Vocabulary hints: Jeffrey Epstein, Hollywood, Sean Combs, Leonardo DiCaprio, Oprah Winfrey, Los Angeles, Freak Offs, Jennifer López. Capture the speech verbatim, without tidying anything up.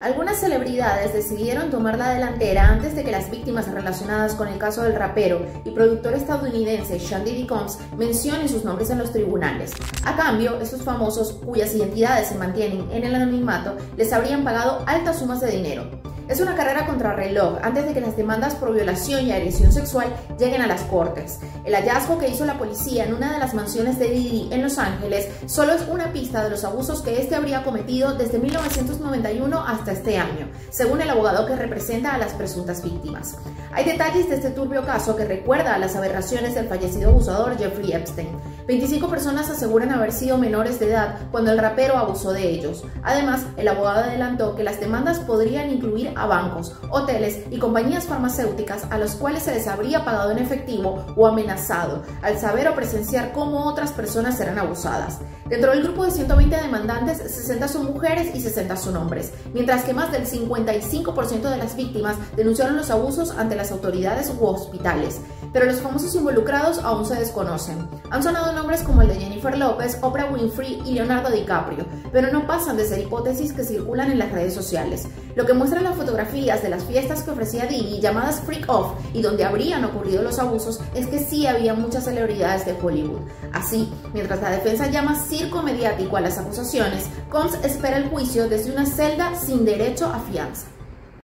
Algunas celebridades decidieron tomar la delantera antes de que las víctimas relacionadas con el caso del rapero y productor estadounidense Sean Combs mencionen sus nombres en los tribunales. A cambio, estos famosos, cuyas identidades se mantienen en el anonimato, les habrían pagado altas sumas de dinero. Es una carrera contrarreloj antes de que las demandas por violación y agresión sexual lleguen a las cortes. El hallazgo que hizo la policía en una de las mansiones de Diddy en Los Ángeles solo es una pista de los abusos que este habría cometido desde mil novecientos noventa y uno hasta este año, según el abogado que representa a las presuntas víctimas. Hay detalles de este turbio caso que recuerda a las aberraciones del fallecido abusador Jeffrey Epstein. veinticinco personas aseguran haber sido menores de edad cuando el rapero abusó de ellos. Además, el abogado adelantó que las demandas podrían incluir a bancos, hoteles y compañías farmacéuticas a los cuales se les habría pagado en efectivo o amenazado, al saber o presenciar cómo otras personas eran abusadas. Dentro del grupo de ciento veinte demandantes, sesenta son mujeres y sesenta son hombres, mientras que más del cincuenta y cinco por ciento de las víctimas denunciaron los abusos ante las autoridades u hospitales. Pero los famosos involucrados aún se desconocen. Han sonado nombres como el de Jennifer López, Oprah Winfrey y Leonardo DiCaprio, pero no pasan de ser hipótesis que circulan en las redes sociales. Lo que muestran las fotografías de las fiestas que ofrecía Diddy, llamadas Freak Offs, y donde habrían ocurrido los abusos, es que sí había muchas celebridades de Hollywood. Así, mientras la defensa llama circo mediático a las acusaciones, Combs espera el juicio desde una celda sin derecho a fianza.